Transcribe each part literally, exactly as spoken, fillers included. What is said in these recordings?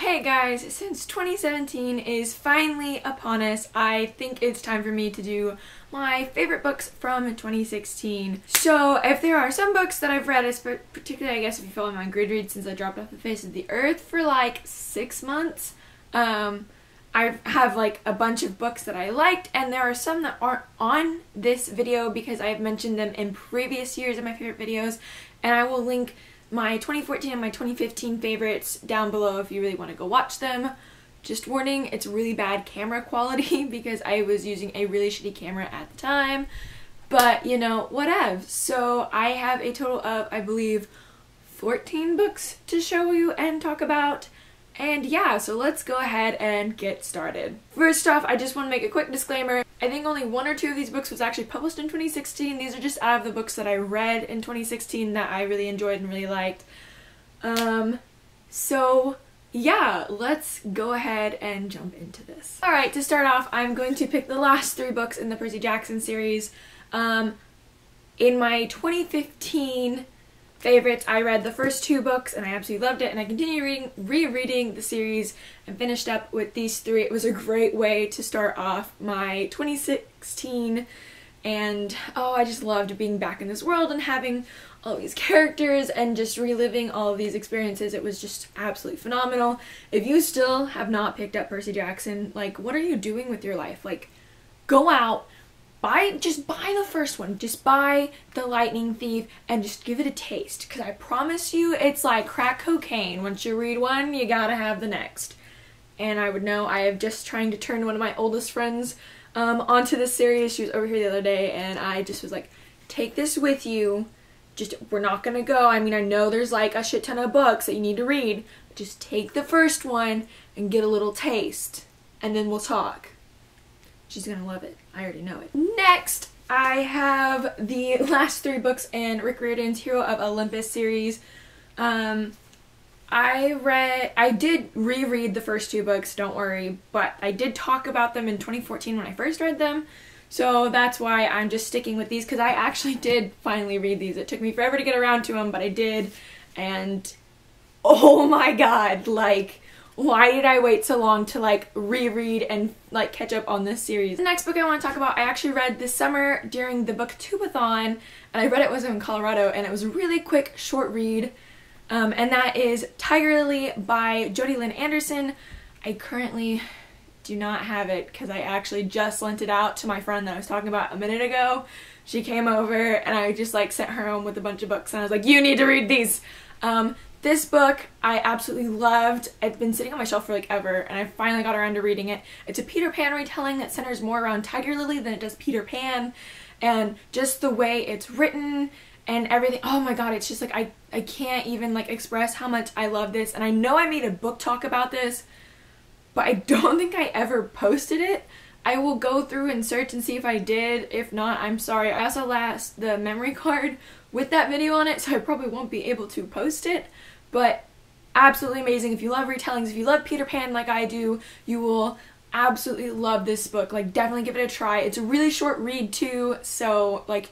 Hey guys, since twenty seventeen is finally upon us, I think it's time for me to do my favorite books from twenty sixteen. So if there are some books that I've read, particularly I guess if you follow my Goodreads since I dropped off the face of the earth for like six months, um, I have like a bunch of books that I liked, and there are some that aren't on this video because I've mentioned them in previous years in my favorite videos, and I will link my twenty fourteen and my twenty fifteen favorites down below if you really want to go watch them. Just warning, it's really bad camera quality because I was using a really shitty camera at the time, but you know, whatever. So I have a total of, I believe, fourteen books to show you and talk about. And yeah, so let's go ahead and get started. First off, I just want to make a quick disclaimer. I think only one or two of these books was actually published in twenty sixteen. These are just out of the books that I read in twenty sixteen that I really enjoyed and really liked. Um, so yeah, let's go ahead and jump into this. Alright, to start off, I'm going to pick the last three books in the Percy Jackson series. Um, in my twenty fifteen favorites, I read the first two books and I absolutely loved it, and I continue reading, rereading the series and finished up with these three. It was a great way to start off my twenty sixteen, and oh, I just loved being back in this world and having all these characters and just reliving all of these experiences. It was just absolutely phenomenal. If you still have not picked up Percy Jackson, like, what are you doing with your life? Like, go out, Buy, just buy the first one, just buy The Lightning Thief and just give it a taste, because I promise you it's like crack cocaine. Once you read one, you gotta have the next. And I would know. I am just trying to turn one of my oldest friends um, onto this series. She was over here the other day and I just was like, take this with you, just, we're not gonna go. I mean, I know there's like a shit ton of books that you need to read, but just take the first one and get a little taste and then we'll talk. She's gonna love it. I already know it. Next, I have the last three books in Rick Riordan's Hero of Olympus series. Um, I read, I did reread the first two books, don't worry, but I did talk about them in twenty fourteen when I first read them, so that's why I'm just sticking with these, because I actually did finally read these. It took me forever to get around to them, but I did, and oh my god, like, why did I wait so long to like reread and like catch up on this series? The next book I want to talk about, I actually read this summer during the booktubeathon, and I read it was in Colorado, and it was a really quick short read, um, and that is Tiger Lily by Jodi Lynn Anderson. I currently do not have it because I actually just lent it out to my friend that I was talking about a minute ago. She came over and I just like sent her home with a bunch of books and I was like, you need to read these. Um, This book I absolutely loved. It's been sitting on my shelf for like ever, and I finally got around to reading it. It's a Peter Pan retelling that centers more around Tiger Lily than it does Peter Pan, and just the way it's written and everything. Oh my god, it's just like I, I can't even like express how much I love this, and I know I made a book talk about this, but I don't think I ever posted it. I will go through and search and see if I did. If not, I'm sorry. I also lost the memory card with that video on it, so I probably won't be able to post it, but absolutely amazing. If you love retellings, if you love Peter Pan like I do, you will absolutely love this book. Like, definitely give it a try. It's a really short read too, so like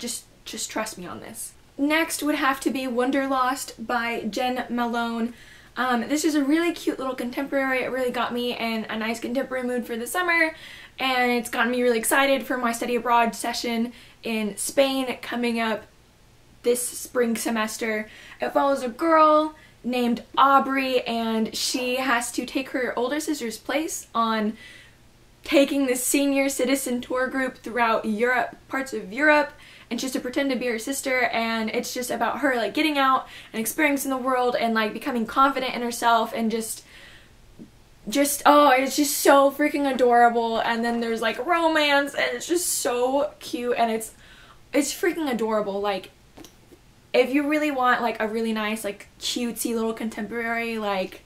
just just trust me on this. Next would have to be Wonderlost by Jen Malone. Um, this is a really cute little contemporary. It really got me in a nice contemporary mood for the summer, and it's gotten me really excited for my study abroad session in Spain coming up this spring semester. It follows a girl named Aubrey, and she has to take her older sister's place on taking this senior citizen tour group throughout Europe, parts of Europe, and she has to pretend to be her sister, and it's just about her like getting out and experiencing the world and like becoming confident in herself and just just oh, it's just so freaking adorable. And then there's like romance, and it's just so cute, and it's it's freaking adorable. Like, if you really want like a really nice like cutesy little contemporary, like,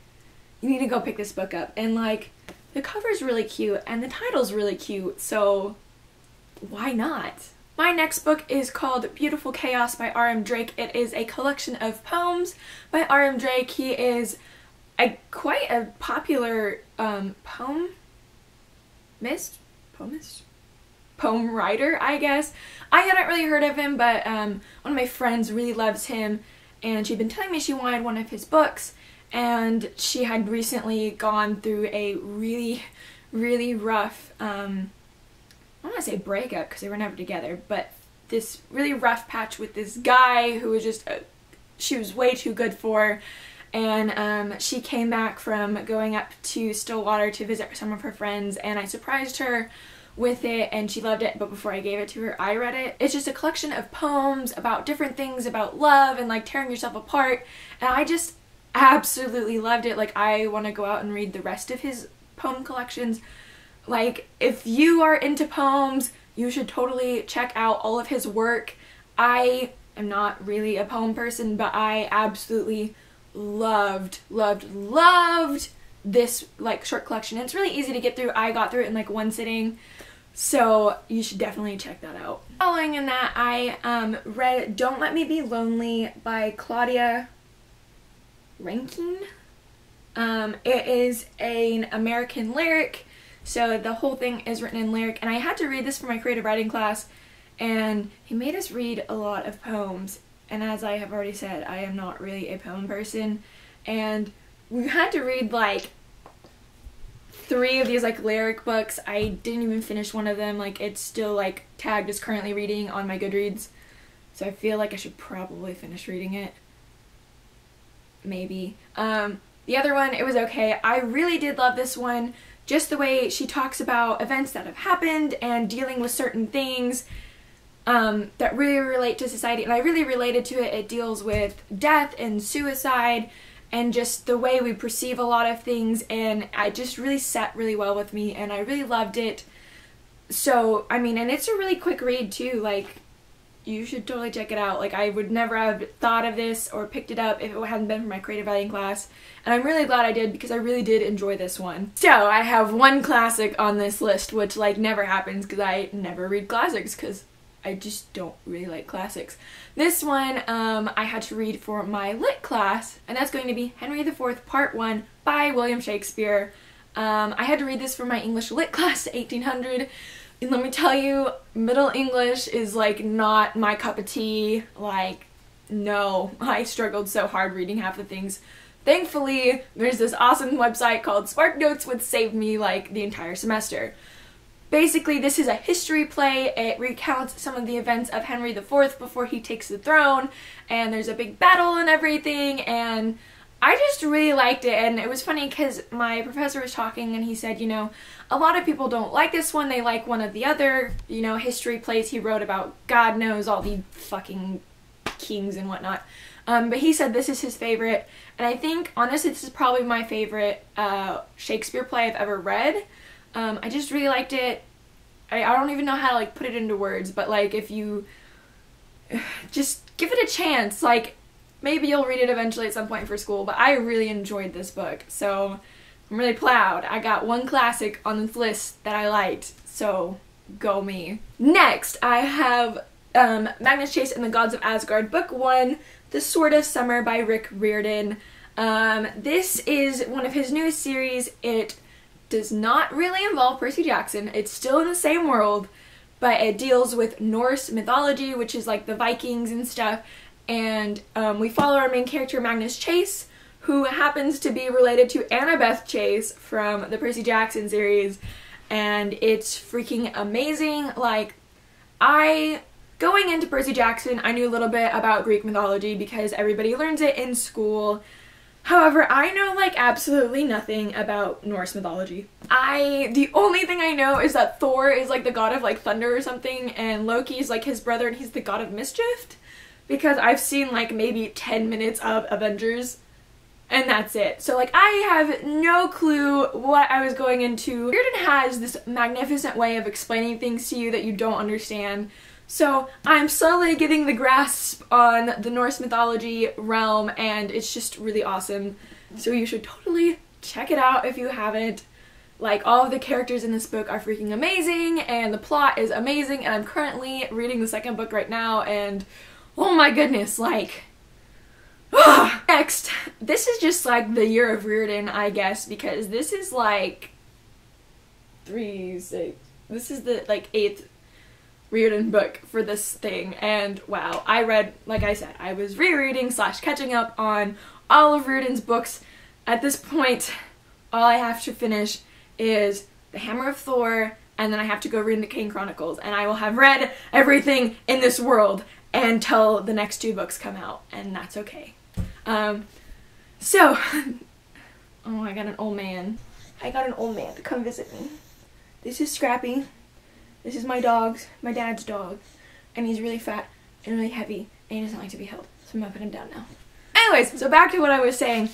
you need to go pick this book up. And like, the cover's really cute and the title's really cute, so why not? My next book is called Beautiful Chaos by R M Drake. It is a collection of poems by R M Drake. He is a quite a popular um, poem mist? Poemist? Poem writer, I guess. I hadn't really heard of him, but um, one of my friends really loves him, and she'd been telling me she wanted one of his books, and she had recently gone through a really, really rough, um, I don't want to say breakup because they were never together, but this really rough patch with this guy who was just, uh, she was way too good for, and um, she came back from going up to Stillwater to visit some of her friends, and I surprised her with it and she loved it, but before I gave it to her I read it. It's just a collection of poems about different things about love and like tearing yourself apart, and I just absolutely loved it. Like, I want to go out and read the rest of his poem collections. Like, if you are into poems, you should totally check out all of his work. I am not really a poem person, but I absolutely loved, loved, loved this like short collection. And it's really easy to get through. I got through it in like one sitting, so you should definitely check that out. Following in that, I um, read Don't Let Me Be Lonely by Claudia Rankine. Um, it is an American lyric, so the whole thing is written in lyric, and I had to read this for my creative writing class, and he made us read a lot of poems, and as I have already said, I am not really a poem person, and we had to read like three of these like lyric books. I didn't even finish one of them. Like, it's still like tagged as currently reading on my Goodreads, so I feel like I should probably finish reading it. Maybe. Um, the other one, it was okay. I really did love this one. Just the way she talks about events that have happened and dealing with certain things um, that really relate to society. And I really related to it. It deals with death and suicide and just the way we perceive a lot of things. And it just really sat really well with me, and I really loved it. So, I mean, and it's a really quick read too. Like, you should totally check it out. Like, I would never have thought of this or picked it up if it hadn't been for my creative writing class, and I'm really glad I did because I really did enjoy this one. So I have one classic on this list, which like never happens because I never read classics because I just don't really like classics. This one um, I had to read for my lit class, and that's going to be Henry the Fourth Part One by William Shakespeare. Um, I had to read this for my English lit class, eighteen hundred. And let me tell you, Middle English is like not my cup of tea. Like, no, I struggled so hard reading half the things. Thankfully, there's this awesome website called SparkNotes, which saved me like the entire semester. Basically, this is a history play. It recounts some of the events of Henry the Fourth before he takes the throne, and there's a big battle and everything, and I just really liked it. And it was funny because my professor was talking and he said, you know, a lot of people don't like this one, they like one of the other, you know, history plays he wrote about God knows all the fucking kings and whatnot, um, but he said this is his favorite, and I think honestly this is probably my favorite uh, Shakespeare play I've ever read. um, I just really liked it. I, I don't even know how to like put it into words, but like, if you just give it a chance, like, maybe you'll read it eventually at some point for school, but I really enjoyed this book, so I'm really proud. I got one classic on this list that I liked, so go me. Next, I have um, Magnus Chase and the Gods of Asgard, Book One, The Sword of Summer by Rick Riordan. Um, this is one of his newest series. It does not really involve Percy Jackson. It's still in the same world, but it deals with Norse mythology, which is like the Vikings and stuff. And um, we follow our main character, Magnus Chase, who happens to be related to Annabeth Chase from the Percy Jackson series, and it's freaking amazing. Like, I, going into Percy Jackson, I knew a little bit about Greek mythology because everybody learns it in school. However, I know like absolutely nothing about Norse mythology. I, the only thing I know is that Thor is like the god of like thunder or something, and Loki is like his brother and he's the god of mischief. Because I've seen like maybe ten minutes of Avengers and that's it. So like, I have no clue what I was going into. Riordan has this magnificent way of explaining things to you that you don't understand. So I'm slowly getting the grasp on the Norse mythology realm, and it's just really awesome. So you should totally check it out if you haven't. Like, all of the characters in this book are freaking amazing, and the plot is amazing, and I'm currently reading the second book right now, and oh my goodness, like, oh. Next, this is just like the year of Riordan, I guess, because this is like three, six, this is the like eighth Riordan book for this thing, and wow, I read, like I said, I was rereading slash catching up on all of Riordan's books At this point, all I have to finish is The Hammer of Thor, and then I have to go read The Kane Chronicles, and I will have read everything in this world until the next two books come out, and that's okay. Um, so, oh, I got an old man. I got an old man to come visit me. This is Scrappy. This is my dog's, my dad's dog, and he's really fat and really heavy, and he doesn't like to be held, so I'm gonna put him down now. Anyways, so back to what I was saying.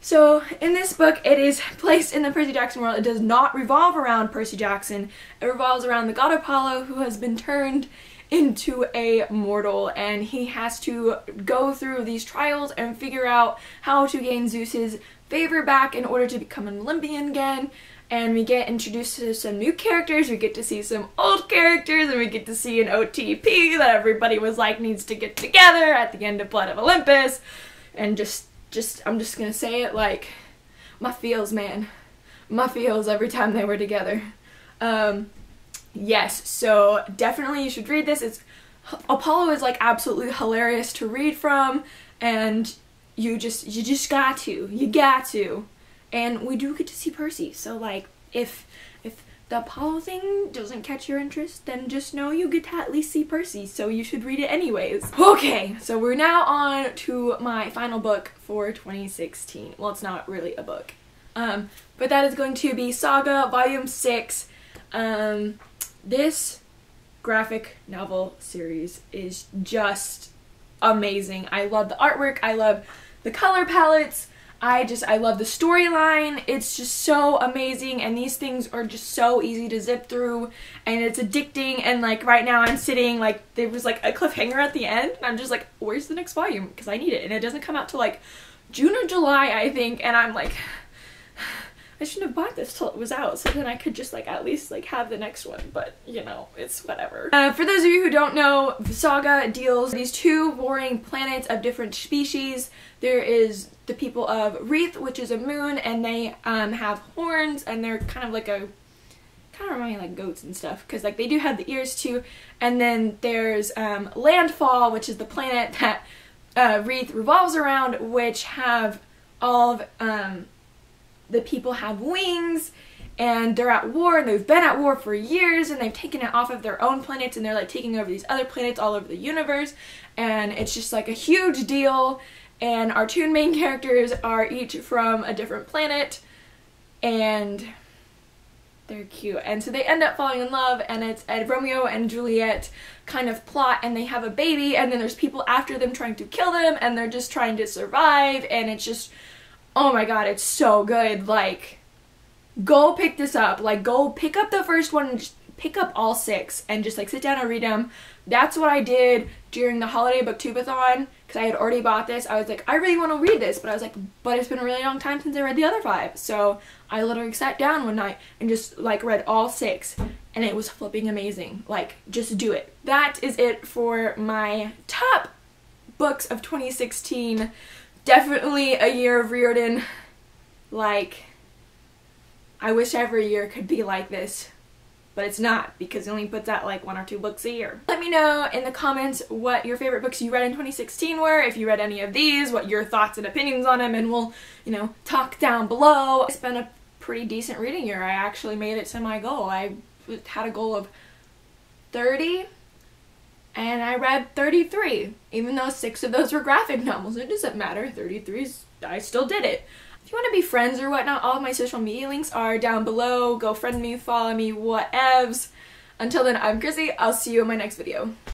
So in this book, it is placed in the Percy Jackson world. It does not revolve around Percy Jackson. It revolves around the god Apollo, who has been turned into a mortal, and he has to go through these trials and figure out how to gain Zeus's favor back in order to become an Olympian again. And we get introduced to some new characters, we get to see some old characters, and we get to see an O T P that everybody was like needs to get together at the end of Blood of Olympus. And just Just, I'm just gonna say it, like, my feels, man. My feels every time they were together. Um, yes, so definitely you should read this. It's, Apollo is, like, absolutely hilarious to read from, and you just, you just got to. You got to. And we do get to see Percy, so, like, if, if the Apollo thing doesn't catch your interest, then just know you get to at least see Percy, so you should read it anyways. Okay, so we're now on to my final book for twenty sixteen. Well, it's not really a book, um, but that is going to be Saga, Volume six. Um, this graphic novel series is just amazing. I love the artwork, I love the color palettes, I just, I love the storyline. It's just so amazing, and these things are just so easy to zip through, and it's addicting, and like right now I'm sitting, like there was like a cliffhanger at the end, and I'm just like, where's the next volume? Because I need it, and it doesn't come out till like June or July, I think, and I'm like, I shouldn't have bought this till it was out, so then I could just like at least like have the next one, but you know, it's whatever. Uh, for those of you who don't know, Saga deals with these two warring planets of different species. There is the people of Wreath, which is a moon, and they um, have horns, and they're kind of like a, kind of remind me like goats and stuff, because like they do have the ears too. And then there's um, Landfall, which is the planet that uh, Wreath revolves around, which have all of um, the people have wings, and they're at war, and they've been at war for years, and they've taken it off of their own planets, and they're like taking over these other planets all over the universe, and it's just like a huge deal. And our two main characters are each from a different planet, and they're cute. And so they end up falling in love, and it's a Romeo and Juliet kind of plot, and they have a baby, and then there's people after them trying to kill them, and they're just trying to survive, and it's just, oh my god, it's so good. Like, go pick this up. Like, go pick up the first one and just pick up all six and just like sit down and read them. That's what I did during the holiday booktubeathon, because I had already bought this. I was like, I really want to read this, but I was like, but it's been a really long time since I read the other five. So I literally sat down one night and just like read all six, and it was flipping amazing. Like, just do it. That is it for my top books of twenty sixteen. Definitely a year of Riordan. Like, I wish every year could be like this, but it's not, because it only puts out like one or two books a year. Let me know in the comments what your favorite books you read in twenty sixteen were, if you read any of these, what your thoughts and opinions on them, and we'll, you know, talk down below. It's been a pretty decent reading year. I actually made it to my goal. I had a goal of thirty, and I read thirty-three, even though six of those were graphic novels. It doesn't matter, thirty-three's, I still did it. If you want to be friends or whatnot, all of my social media links are down below. Go friend me, follow me, whatevs. Until then, I'm Chrissy. I'll see you in my next video.